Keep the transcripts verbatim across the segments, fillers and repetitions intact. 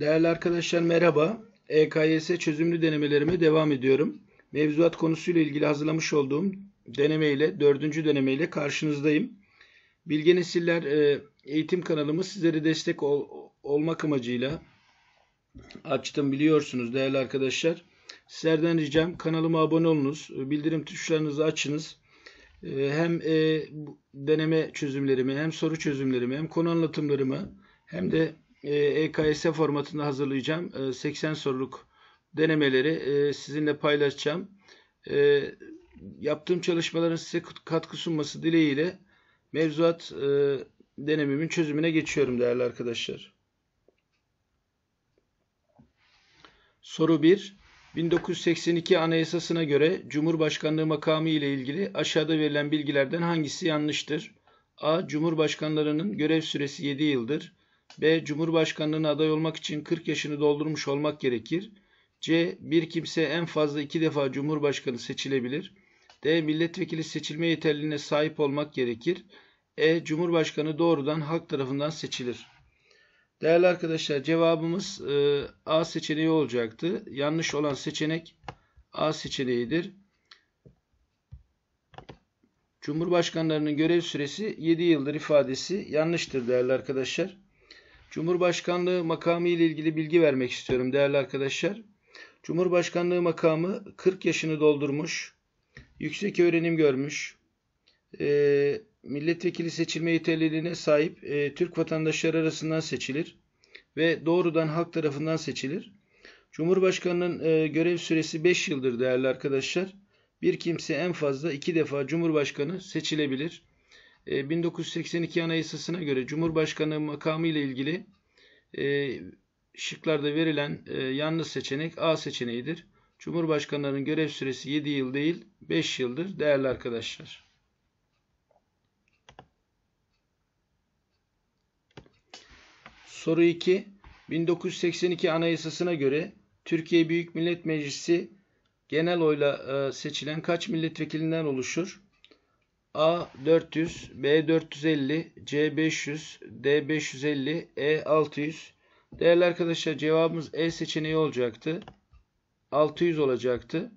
Değerli arkadaşlar merhaba. E K Y S çözümlü denemelerime devam ediyorum. Mevzuat konusuyla ilgili hazırlamış olduğum deneme ile dördüncü deneme ile karşınızdayım. Bilge Nesiller eğitim kanalımı sizlere destek ol, olmak amacıyla açtım biliyorsunuz değerli arkadaşlar. Sizlerden ricam kanalıma abone olunuz, bildirim tuşlarınızı açınız. Hem deneme çözümlerimi, hem soru çözümlerimi, hem konu anlatımlarımı, hem de E K S formatında hazırlayacağım seksen soruluk denemeleri sizinle paylaşacağım. Yaptığım çalışmaların size katkı sunması dileğiyle mevzuat denemimin çözümüne geçiyorum değerli arkadaşlar. Soru bir. bin dokuz yüz seksen iki Anayasası'na göre Cumhurbaşkanlığı makamı ile ilgili aşağıda verilen bilgilerden hangisi yanlıştır? A. Cumhurbaşkanlarının görev süresi yedi yıldır. B. Cumhurbaşkanlığına aday olmak için kırk yaşını doldurmuş olmak gerekir. C. Bir kimse en fazla iki defa Cumhurbaşkanı seçilebilir. D. Milletvekili seçilme yeterliliğine sahip olmak gerekir. E. Cumhurbaşkanı doğrudan halk tarafından seçilir. Değerli arkadaşlar cevabımız e, A seçeneği olacaktı. Yanlış olan seçenek A seçeneğidir. Cumhurbaşkanlarının görev süresi yedi yıldır ifadesi yanlıştır değerli arkadaşlar. Cumhurbaşkanlığı makamı ile ilgili bilgi vermek istiyorum değerli arkadaşlar. Cumhurbaşkanlığı makamı kırk yaşını doldurmuş, yüksek öğrenim görmüş, e, milletvekili seçilme yeterliliğine sahip e, Türk vatandaşları arasından seçilir ve doğrudan halk tarafından seçilir. Cumhurbaşkanının e, görev süresi beş yıldır değerli arkadaşlar. Bir kimse en fazla iki defa Cumhurbaşkanı seçilebilir. bin dokuz yüz seksen iki Anayasası'na göre Cumhurbaşkanı makamı ile ilgili e, şıklarda verilen e, yanlış seçenek A seçeneğidir. Cumhurbaşkanlarının görev süresi yedi yıl değil beş yıldır değerli arkadaşlar. Soru iki. bin dokuz yüz seksen iki Anayasası'na göre Türkiye Büyük Millet Meclisi genel oyla e, seçilen kaç milletvekilinden oluşur? A dört yüz, B dört yüz elli, C beş yüz, D beş yüz elli, E altı yüz. Değerli arkadaşlar cevabımız E seçeneği olacaktı. altı yüz olacaktı.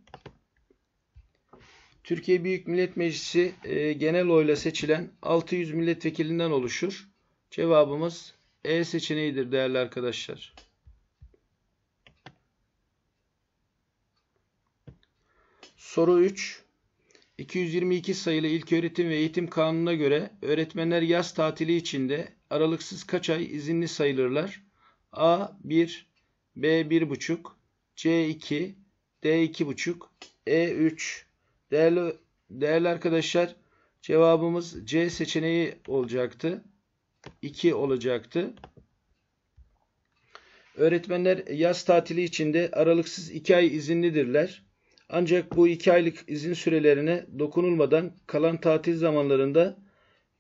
Türkiye Büyük Millet Meclisi e, genel oyla seçilen altı yüz milletvekilinden oluşur. Cevabımız E seçeneğidir değerli arkadaşlar. Soru üç. iki yüz yirmi iki sayılı ilköğretim ve eğitim kanununa göre öğretmenler yaz tatili içinde aralıksız kaç ay izinli sayılırlar? A. bir, B. bir buçuk, C. iki, D. iki buçuk, E. üç. Değerli, değerli arkadaşlar cevabımız C seçeneği olacaktı. iki olacaktı. Öğretmenler yaz tatili içinde aralıksız iki ay izinlidirler. Ancak bu iki aylık izin sürelerine dokunulmadan kalan tatil zamanlarında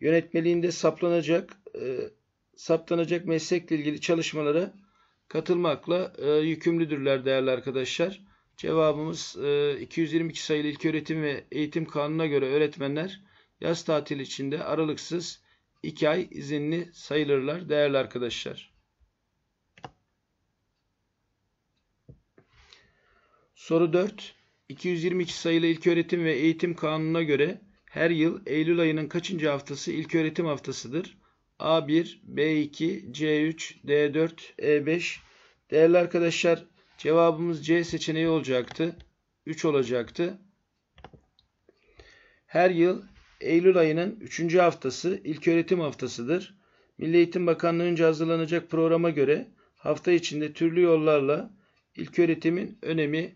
yönetmeliğinde saplanacak, e, saptanacak meslekle ilgili çalışmalara katılmakla e, yükümlüdürler değerli arkadaşlar. Cevabımız e, iki yüz yirmi iki sayılı ilköğretim ve eğitim kanununa göre öğretmenler yaz tatili içinde aralıksız iki ay izinli sayılırlar değerli arkadaşlar. Soru dört. iki yüz yirmi iki sayılı ilköğretim ve eğitim kanununa göre her yıl Eylül ayının kaçıncı haftası ilköğretim haftasıdır? A bir, B iki, C üç, D dört, E beş. Değerli arkadaşlar cevabımız C seçeneği olacaktı. üç olacaktı. Her yıl Eylül ayının üçüncü haftası ilköğretim haftasıdır. Milli Eğitim Bakanlığı'nca hazırlanacak programa göre hafta içinde türlü yollarla ilköğretimin önemi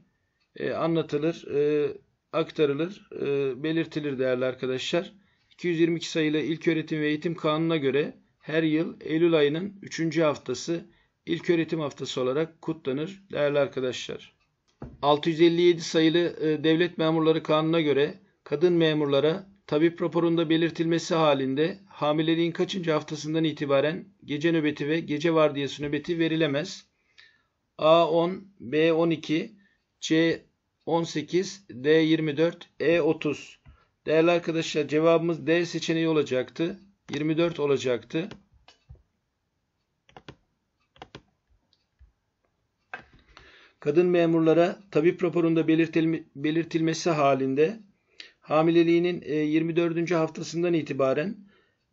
E, anlatılır, e, aktarılır, e, belirtilir değerli arkadaşlar. iki yüz yirmi iki sayılı İlköğretim ve Eğitim Kanunu'na göre her yıl Eylül ayının üçüncü haftası İlköğretim Haftası olarak kutlanır değerli arkadaşlar. altı yüz elli yedi sayılı e, Devlet Memurları Kanunu'na göre kadın memurlara tabip raporunda belirtilmesi halinde hamileliğin kaçıncı haftasından itibaren gece nöbeti ve gece vardiyası nöbeti verilemez? A on, B on iki, C on sekiz, D yirmi dört, E otuz. Değerli arkadaşlar cevabımız D seçeneği olacaktı. yirmi dört olacaktı. kadın memurlara tabip raporunda belirtil, belirtilmesi halinde hamileliğinin yirmi dördüncü haftasından itibaren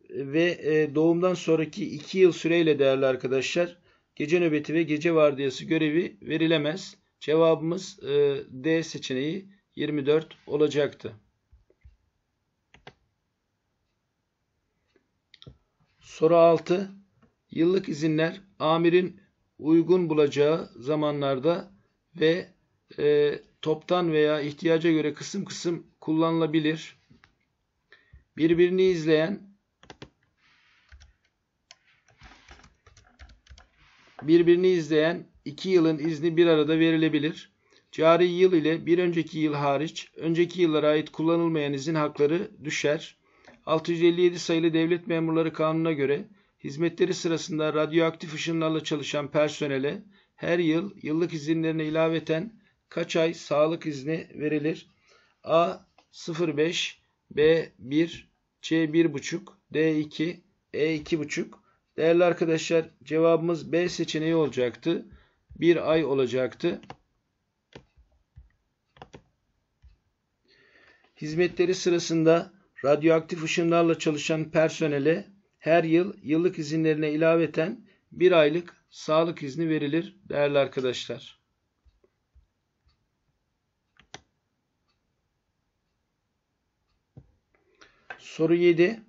ve doğumdan sonraki iki yıl süreyle değerli arkadaşlar gece nöbeti ve gece vardiyası görevi verilemez. Cevabımız D seçeneği yirmi dört olacaktı. Soru altı. Yıllık izinler amirin uygun bulacağı zamanlarda ve e, toptan veya ihtiyaca göre kısım kısım kullanılabilir. Birbirini izleyen birbirini izleyen iki yılın izni bir arada verilebilir. Cari yıl ile bir önceki yıl hariç önceki yıllara ait kullanılmayan izin hakları düşer. altı yüz elli yedi sayılı Devlet Memurları Kanunu'na göre hizmetleri sırasında radyoaktif ışınlarla çalışan personele her yıl yıllık izinlerine ilaveten kaç ay sağlık izni verilir? A sıfır virgül beş, B bir, C bir virgül beş, D iki, E iki virgül beş. Değerli arkadaşlar cevabımız B seçeneği olacaktı. bir ay olacaktı. Hizmetleri sırasında radyoaktif ışınlarla çalışan personele her yıl yıllık izinlerine ilaveten bir aylık sağlık izni verilir değerli arkadaşlar. Soru yedi.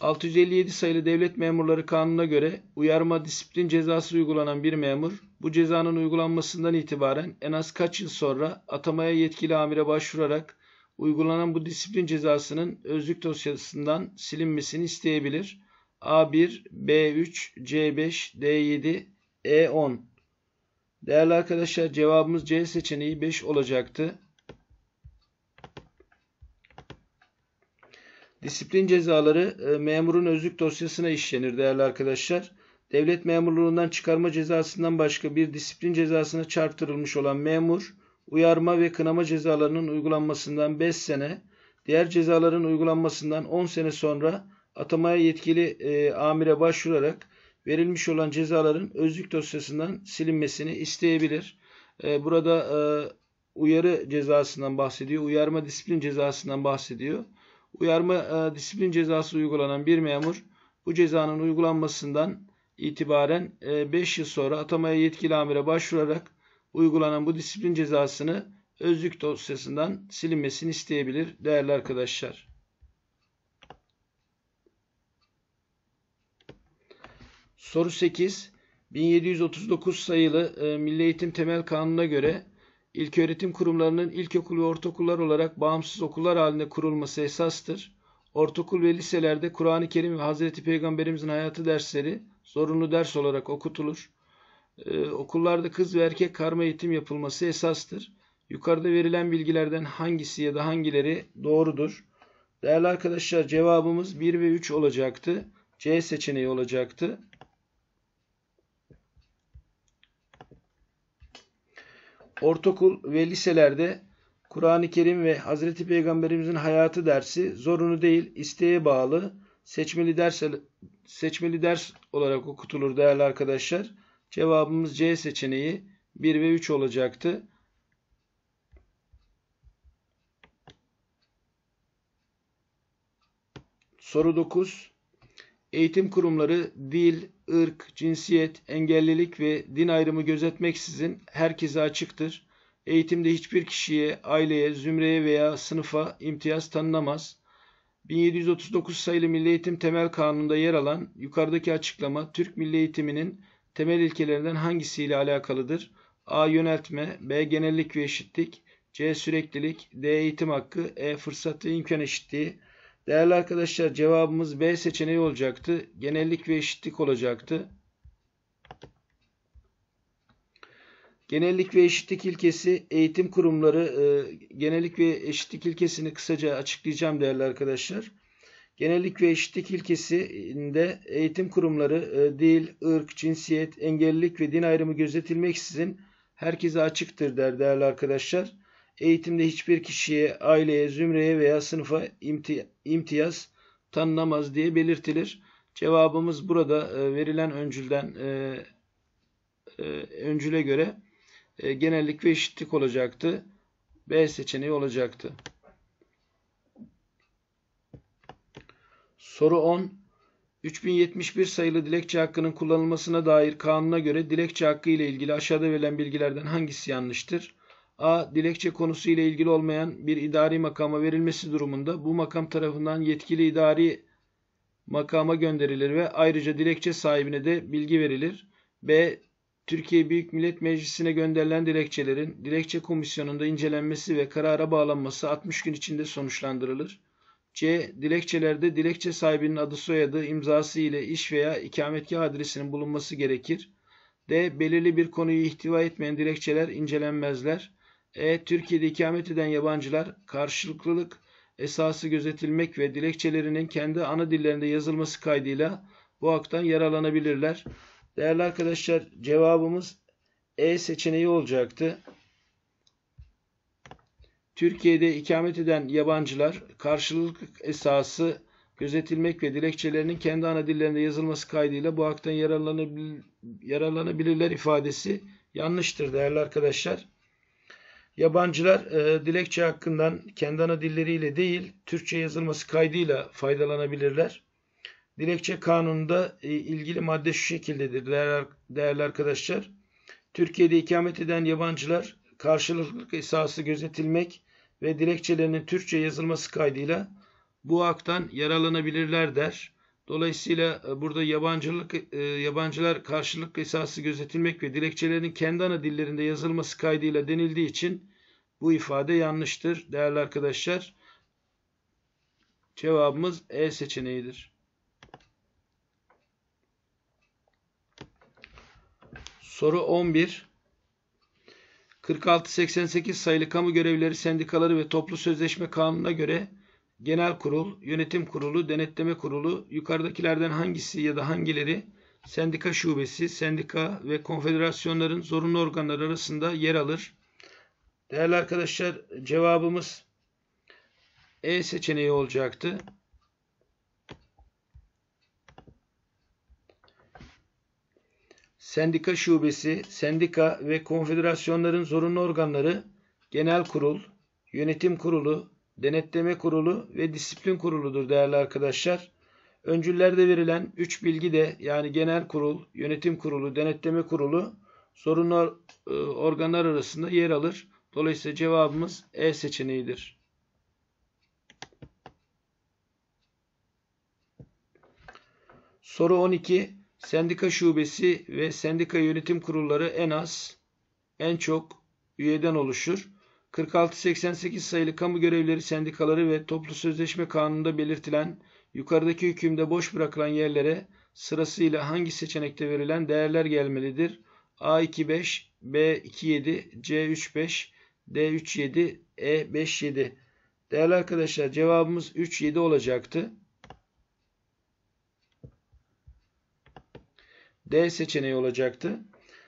altı yüz elli yedi sayılı Devlet Memurları Kanunu'na göre uyarma disiplin cezası uygulanan bir memur bu cezanın uygulanmasından itibaren en az kaç yıl sonra atamaya yetkili amire başvurarak uygulanan bu disiplin cezasının özlük dosyasından silinmesini isteyebilir? A bir, B üç, C beş, D yedi, E on. Değerli arkadaşlar cevabımız C seçeneği beş olacaktı. Disiplin cezaları memurun özlük dosyasına işlenir değerli arkadaşlar. Devlet memurluğundan çıkarma cezasından başka bir disiplin cezasına çarptırılmış olan memur, uyarma ve kınama cezalarının uygulanmasından beş sene, diğer cezaların uygulanmasından on sene sonra atamaya yetkili e, amire başvurarak verilmiş olan cezaların özlük dosyasından silinmesini isteyebilir. E, burada e, uyarı cezasından bahsediyor, uyarma disiplin cezasından bahsediyor. Uyarma e, disiplin cezası uygulanan bir memur bu cezanın uygulanmasından itibaren e, beş yıl sonra atamaya yetkili amire başvurarak uygulanan bu disiplin cezasını özlük dosyasından silinmesini isteyebilir değerli arkadaşlar. Soru sekiz. bin yedi yüz otuz dokuz sayılı e, Milli Eğitim Temel Kanunu'na göre ilköğretim kurumlarının ilkokul ve ortaokullar olarak bağımsız okullar halinde kurulması esastır. Ortaokul ve liselerde Kur'an-ı Kerim ve Hazreti Peygamberimizin hayatı dersleri zorunlu ders olarak okutulur. Ee, okullarda kız ve erkek karma eğitim yapılması esastır. Yukarıda verilen bilgilerden hangisi ya da hangileri doğrudur? Değerli arkadaşlar cevabımız bir ve üç olacaktı. C seçeneği olacaktı. Ortaokul ve liselerde Kur'an-ı Kerim ve Hazreti Peygamberimizin hayatı dersi zorunlu değil, isteğe bağlı, seçmeli ders, seçmeli ders olarak okutulur değerli arkadaşlar. Cevabımız C seçeneği bir ve üç olacaktı. Soru dokuz. Eğitim kurumları dil, ırk, cinsiyet, engellilik ve din ayrımı gözetmeksizin herkese açıktır. Eğitimde hiçbir kişiye, aileye, zümreye veya sınıfa imtiyaz tanınamaz. bin yedi yüz otuz dokuz sayılı Milli Eğitim Temel Kanunu'nda yer alan yukarıdaki açıklama Türk Milli Eğitiminin temel ilkelerinden hangisiyle alakalıdır? A. Yöneltme, B. Genellik ve eşitlik, C. Süreklilik, D. Eğitim hakkı, E. Fırsat ve imkan eşitliği. Değerli arkadaşlar cevabımız B seçeneği olacaktı. Genellik ve eşitlik olacaktı. Genellik ve eşitlik ilkesi eğitim kurumları, genellik ve eşitlik ilkesini kısaca açıklayacağım değerli arkadaşlar. Genellik ve eşitlik ilkesinde eğitim kurumları dil, ırk, cinsiyet, engellilik ve din ayrımı gözetilmeksizin herkese açıktır der değerli arkadaşlar. Eğitimde hiçbir kişiye, aileye, zümreye veya sınıfa imtiyaz tanınamaz diye belirtilir. Cevabımız burada verilen öncülden öncüle göre e, genellik ve eşitlik olacaktı. B seçeneği olacaktı. Soru on. üç bin yetmiş bir sayılı dilekçe hakkının kullanılmasına dair kanuna göre dilekçe hakkı ile ilgili aşağıda verilen bilgilerden hangisi yanlıştır? A. Dilekçe konusu ile ilgili olmayan bir idari makama verilmesi durumunda bu makam tarafından yetkili idari makama gönderilir ve ayrıca dilekçe sahibine de bilgi verilir. B. Türkiye Büyük Millet Meclisi'ne gönderilen dilekçelerin dilekçe komisyonunda incelenmesi ve karara bağlanması altmış gün içinde sonuçlandırılır. C. Dilekçelerde dilekçe sahibinin adı, soyadı, imzası ile iş veya ikametgah adresinin bulunması gerekir. D. Belirli bir konuyu ihtiva etmeyen dilekçeler incelenmezler. E. Türkiye'de ikamet eden yabancılar karşılıklılık esası gözetilmek ve dilekçelerinin kendi ana dillerinde yazılması kaydıyla bu haktan yararlanabilirler. Değerli arkadaşlar, cevabımız E seçeneği olacaktı. Türkiye'de ikamet eden yabancılar karşılıklılık esası gözetilmek ve dilekçelerinin kendi ana dillerinde yazılması kaydıyla bu haktan yararlanabil yararlanabilirler ifadesi yanlıştır değerli arkadaşlar. Yabancılar e, dilekçe hakkından kendi ana dilleriyle değil, Türkçe yazılması kaydıyla faydalanabilirler. Dilekçe kanununda e, ilgili madde şu şekildedir değerli, değerli arkadaşlar. Türkiye'de ikamet eden yabancılar karşılıklılık esası gözetilmek ve dilekçelerinin Türkçe yazılması kaydıyla bu haktan yararlanabilirler der. Dolayısıyla burada yabancılık, yabancılar karşılık esası gözetilmek ve dilekçelerin kendi ana dillerinde yazılması kaydıyla denildiği için bu ifade yanlıştır değerli arkadaşlar. Cevabımız E seçeneğidir. Soru on bir. kırk altı seksen sekiz sayılı kamu görevlileri sendikaları ve toplu sözleşme kanununa göre Genel Kurul, Yönetim Kurulu, Denetleme Kurulu yukarıdakilerden hangisi ya da hangileri sendika şubesi, sendika ve konfederasyonların zorunlu organları arasında yer alır? Değerli arkadaşlar, cevabımız E seçeneği olacaktı. Sendika şubesi, sendika ve konfederasyonların zorunlu organları Genel Kurul, Yönetim Kurulu, Denetleme Kurulu ve Disiplin Kurulu'dur değerli arkadaşlar. Öncüllerde verilen üç bilgi de yani Genel Kurul, Yönetim Kurulu, Denetleme Kurulu zorunlu organlar arasında yer alır. Dolayısıyla cevabımız E seçeneğidir. Soru on iki. Sendika şubesi ve sendika yönetim kurulları en az, en çok üyeden oluşur. kırk altı seksen sekiz sayılı kamu görevlileri sendikaları ve toplu sözleşme kanununda belirtilen yukarıdaki hükümde boş bırakılan yerlere sırasıyla hangi seçenekte verilen değerler gelmelidir? A yirmi beş, B yirmi yedi, C otuz beş, D otuz yedi, E otuz yedi. Değerli arkadaşlar, cevabımız otuz yedi olacaktı. D seçeneği olacaktı.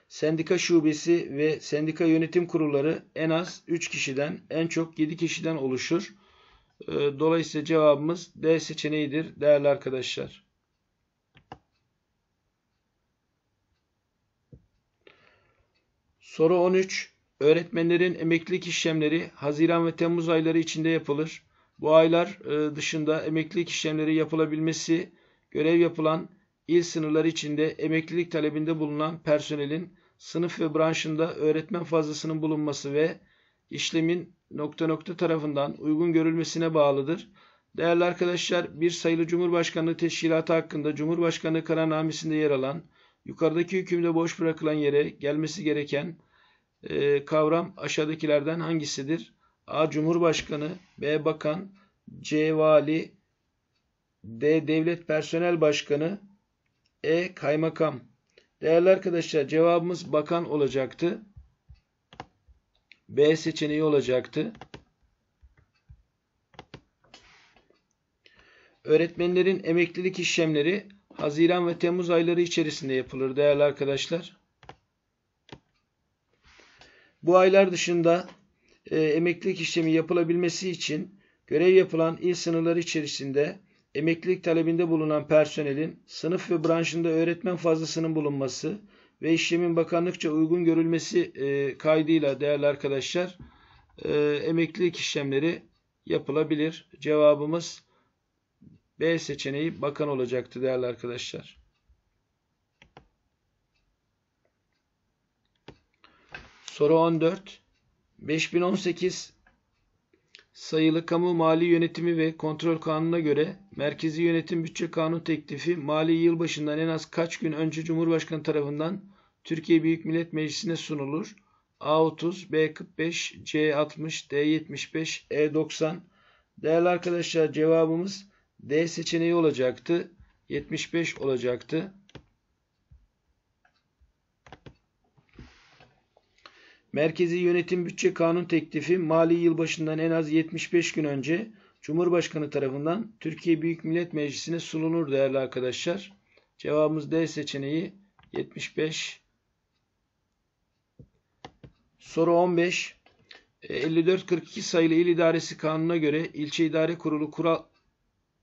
Sendika şubesi ve sendika yönetim kurulları en az üç kişiden, en çok yedi kişiden oluşur. Dolayısıyla cevabımız D seçeneğidir değerli arkadaşlar. Soru on üç. Öğretmenlerin emeklilik işlemleri Haziran ve Temmuz ayları içinde yapılır. Bu aylar dışında emeklilik işlemleri yapılabilmesi, görev yapılan il sınırları içinde emeklilik talebinde bulunan personelin sınıf ve branşında öğretmen fazlasının bulunması ve işlemin nokta nokta tarafından uygun görülmesine bağlıdır. Değerli arkadaşlar, bir sayılı Cumhurbaşkanlığı teşkilatı hakkında Cumhurbaşkanlığı kararnamesinde yer alan yukarıdaki hükümde boş bırakılan yere gelmesi gereken e, kavram aşağıdakilerden hangisidir? A. Cumhurbaşkanı, B. Bakan, C. Vali, D. Devlet Personel Başkanı, E. Kaymakam. Değerli arkadaşlar, cevabımız bakan olacaktı. B seçeneği olacaktı. Öğretmenlerin emeklilik işlemleri Haziran ve Temmuz ayları içerisinde yapılır değerli arkadaşlar. Bu aylar dışında e, emeklilik işlemi yapılabilmesi için görev yapılan il sınırları içerisinde emeklilik talebinde bulunan personelin sınıf ve branşında öğretmen fazlasının bulunması, ve işlemin bakanlıkça uygun görülmesi e, kaydıyla değerli arkadaşlar e, emeklilik işlemleri yapılabilir. Cevabımız B seçeneği bakan olacaktı değerli arkadaşlar. Soru on dört. beş bin on sekiz sayılı kamu mali yönetimi ve kontrol kanununa göre merkezi yönetim bütçe kanun teklifi mali yılbaşından en az kaç gün önce Cumhurbaşkanı tarafından Türkiye Büyük Millet Meclisi'ne sunulur? A otuz, B kırk beş, C altmış, D yetmiş beş, E doksan. Değerli arkadaşlar cevabımız D seçeneği olacaktı. yetmiş beş olacaktı. Merkezi Yönetim Bütçe Kanun Teklifi mali yılbaşından en az yetmiş beş gün önce Cumhurbaşkanı tarafından Türkiye Büyük Millet Meclisi'ne sunulur değerli arkadaşlar. Cevabımız D seçeneği yetmiş beş. Soru on beş. elli dört kırk iki sayılı il idaresi kanununa göre ilçe idare kurulu kural,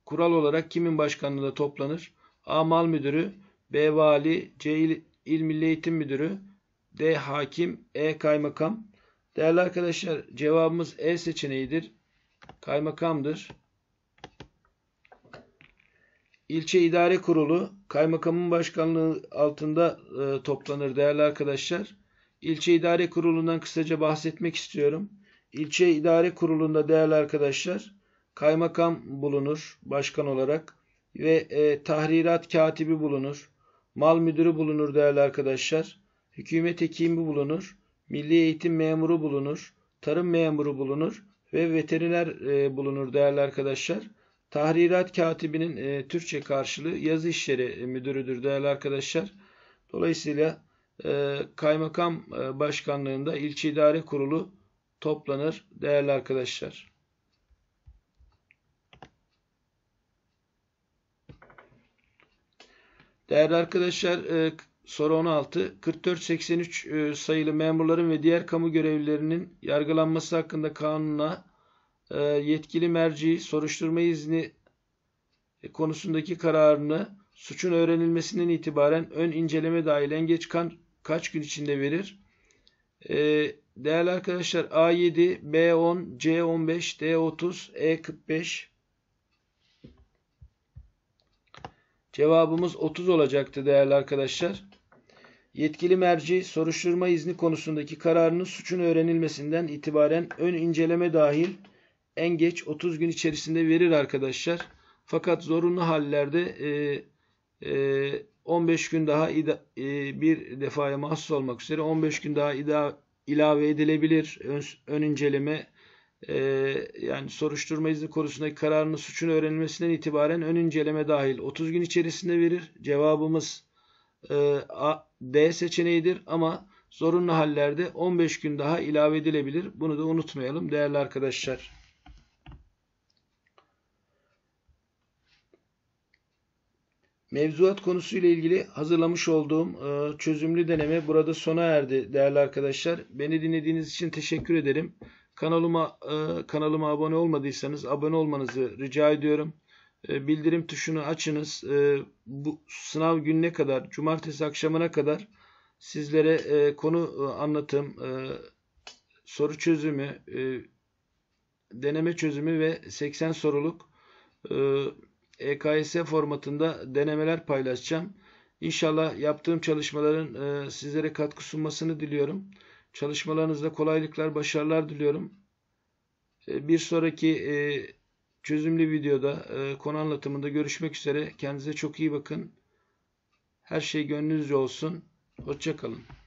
kural olarak kimin başkanlığında toplanır? A. Mal müdürü, B. Vali, C. İl, İl Milli Eğitim Müdürü, D. Hakim, E. Kaymakam. Değerli arkadaşlar cevabımız E seçeneğidir. Kaymakamdır. İlçe İdare Kurulu kaymakamın başkanlığı altında e, toplanır değerli arkadaşlar. İlçe İdare Kurulu'ndan kısaca bahsetmek istiyorum. İlçe İdare Kurulu'nda değerli arkadaşlar kaymakam bulunur başkan olarak ve e, tahrirat katibi bulunur. Mal müdürü bulunur değerli arkadaşlar. Hükümet hekimi bulunur, milli eğitim memuru bulunur, tarım memuru bulunur ve veteriner e, bulunur değerli arkadaşlar. Tahrirat katibinin e, Türkçe karşılığı yazı işleri müdürüdür değerli arkadaşlar. Dolayısıyla e, kaymakam e, başkanlığında ilçe idare kurulu toplanır değerli arkadaşlar. Değerli arkadaşlar, e, soru on altı. kırk dört seksen üç sayılı memurların ve diğer kamu görevlilerinin yargılanması hakkında kanuna yetkili merci soruşturma izni konusundaki kararını suçun öğrenilmesinden itibaren ön inceleme dahil en geç kaç gün içinde verir? Değerli arkadaşlar A yedi, B on, C on beş, D otuz, E kırk beş. Cevabımız otuz olacaktı değerli arkadaşlar. Yetkili merci soruşturma izni konusundaki kararının suçun öğrenilmesinden itibaren ön inceleme dahil en geç otuz gün içerisinde verir arkadaşlar. Fakat zorunlu hallerde e, e, on beş gün daha ida, e, bir defaya mahsus olmak üzere on beş gün daha ida, ilave edilebilir. Ön, ön inceleme e, yani soruşturma izni konusundaki kararının suçun öğrenilmesinden itibaren ön inceleme dahil otuz gün içerisinde verir. Cevabımız D seçeneğidir ama zorunlu hallerde on beş gün daha ilave edilebilir. Bunu da unutmayalım değerli arkadaşlar. Mevzuat konusuyla ilgili hazırlamış olduğum çözümlü deneme burada sona erdi değerli arkadaşlar. Beni dinlediğiniz için teşekkür ederim. Kanalıma kanalıma abone olmadıysanız abone olmanızı rica ediyorum. Bildirim tuşunu açınız. Bu sınav gününe kadar, cumartesi akşamına kadar sizlere konu anlatım, soru çözümü, deneme çözümü ve seksen soruluk E K Y S formatında denemeler paylaşacağım. İnşallah yaptığım çalışmaların sizlere katkı sunmasını diliyorum. Çalışmalarınızda kolaylıklar, başarılar diliyorum. Bir sonraki çözümlü videoda, konu anlatımında görüşmek üzere. Kendinize çok iyi bakın. Her şey gönlünüzce olsun. Hoşça kalın.